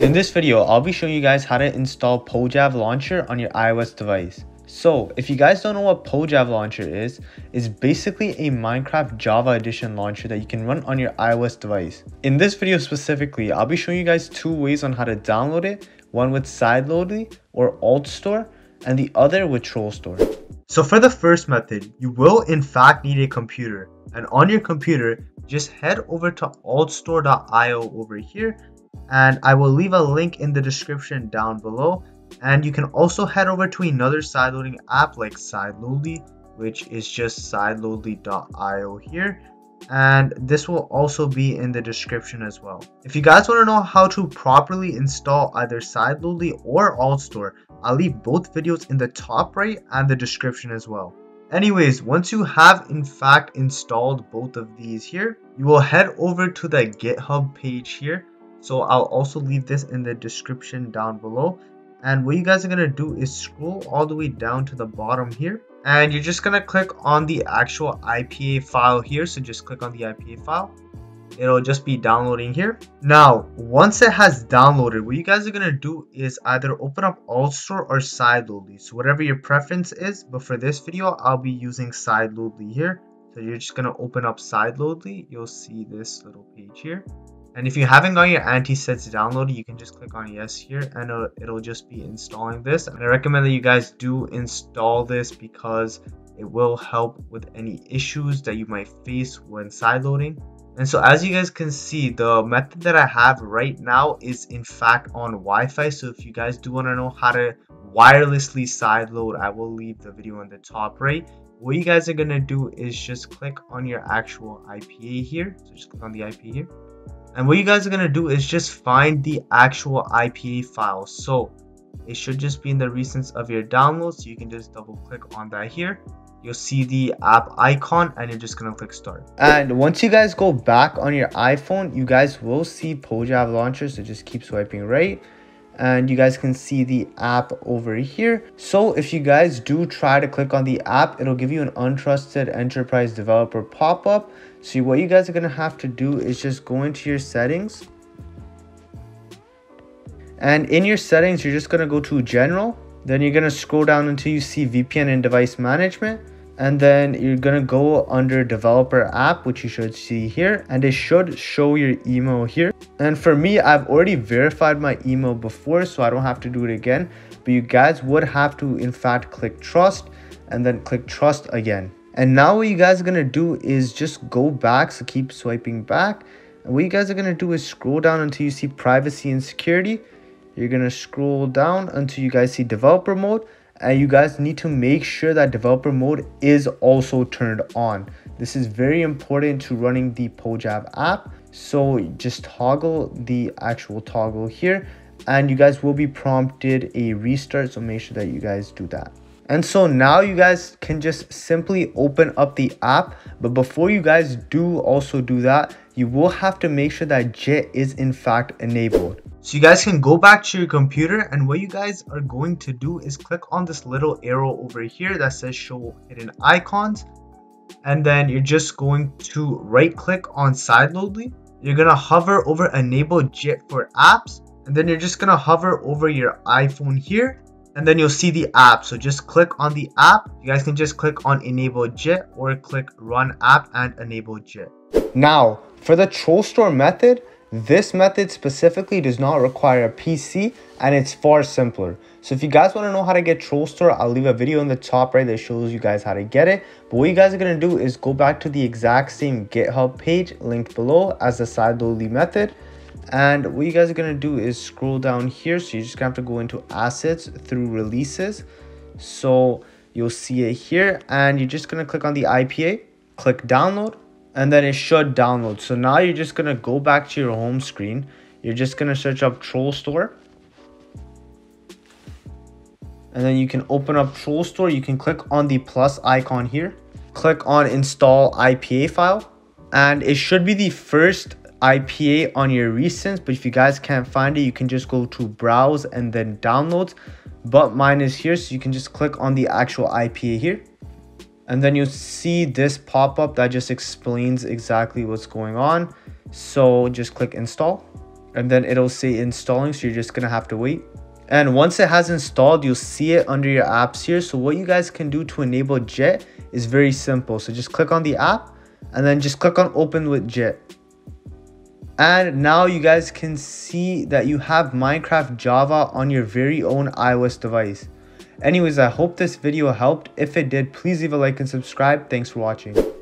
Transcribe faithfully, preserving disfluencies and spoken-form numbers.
In this video, I'll be showing you guys how to install PojavLauncher on your iOS device. So if you guys don't know what PojavLauncher is, it's basically a Minecraft Java Edition launcher that you can run on your iOS device. In this video specifically, I'll be showing you guys two ways on how to download it, one with Sideloadly or Altstore, and the other with Trollstore. So for the first method, you will in fact need a computer. And on your computer, just head over to altstore dot i o over here. And I will leave a link in the description down below, and you can also head over to another sideloading app like Sideloadly, which is just sideloadly dot i o here, and this will also be in the description as well. If you guys want to know how to properly install either Sideloadly or Altstore, I'll leave both videos in the top right and the description as well. Anyways, once you have in fact installed both of these here, you will head over to the GitHub page here. So I'll also leave this in the description down below. And what you guys are going to do is scroll all the way down to the bottom here. And you're just going to click on the actual I P A file here. So just click on the I P A file. It'll just be downloading here. Now, once it has downloaded, what you guys are going to do is either open up Altstore or Sideloadly. So whatever your preference is. But for this video, I'll be using Sideloadly here. So you're just going to open up Sideloadly. You'll see this little page here. And if you haven't got your anti-sets downloaded, you can just click on yes here, and it'll, it'll just be installing this. And I recommend that you guys do install this because it will help with any issues that you might face when sideloading. And so as you guys can see, the method that I have right now is in fact on Wi-Fi. So if you guys do want to know how to wirelessly sideload, I will leave the video in the top right. What you guys are going to do is just click on your actual I P A here. So just click on the I P A here. And what you guys are going to do is just find the actual I P A file. So it should just be in the recents of your download. So you can just double click on that here. You'll see the app icon and you're just going to click start. And once you guys go back on your iPhone, you guys will see PojavLauncher. So just keep swiping right. And you guys can see the app over here. So if you guys do try to click on the app, it'll give you an untrusted enterprise developer pop-up. So what you guys are gonna have to do is just go into your settings. And in your settings, you're just gonna go to general. Then you're gonna scroll down until you see V P N and device management. And then you're gonna go under developer app, which you should see here, and it should show your email here. And for me, I've already verified my email before, so I don't have to do it again, but you guys would have to in fact click trust and then click trust again. And now what you guys are gonna do is just go back, so keep swiping back. And what you guys are gonna do is scroll down until you see privacy and security. You're gonna scroll down until you guys see developer mode. And you guys need to make sure that developer mode is also turned on. This is very important to running the Pojav app. So just toggle the actual toggle here and you guys will be prompted a restart. So make sure that you guys do that. And so now you guys can just simply open up the app. But before you guys do also do that, you will have to make sure that J I T is in fact enabled. So you guys can go back to your computer, and what you guys are going to do is click on this little arrow over here that says show hidden icons. And then you're just going to right click on Sideloadly. You're going to hover over enable J I T for apps. And then you're just going to hover over your iPhone here. And then you'll see the app. So just click on the app. You guys can just click on enable J I T or click run app and enable J I T. Now for the Trollstore method. This method specifically does not require a P C and it's far simpler. So if you guys want to know how to get Trollstore, I'll leave a video in the top right that shows you guys how to get it. But what you guys are going to do is go back to the exact same GitHub page linked below as the Sideloadly method. And what you guys are going to do is scroll down here. So you're just going to have to go into assets through releases. So you'll see it here and you're just going to click on the I P A, click download. And then it should download. So now you're just going to go back to your home screen. You're just going to search up Trollstore. And then you can open up Trollstore. You can click on the plus icon here. Click on install I P A file. And it should be the first I P A on your recents. But if you guys can't find it, you can just go to browse and then downloads. But mine is here. So you can just click on the actual I P A here. And then you'll see this pop-up that just explains exactly what's going on. So just click install. and then it'll say installing, so you're just gonna have to wait. And once it has installed, you'll see it under your apps here. So what you guys can do to enable J I T is very simple. So just click on the app and then just click on open with J I T. And now you guys can see that you have Minecraft Java on your very own iOS device. Anyways, I hope this video helped. If it did, please leave a like and subscribe. Thanks for watching.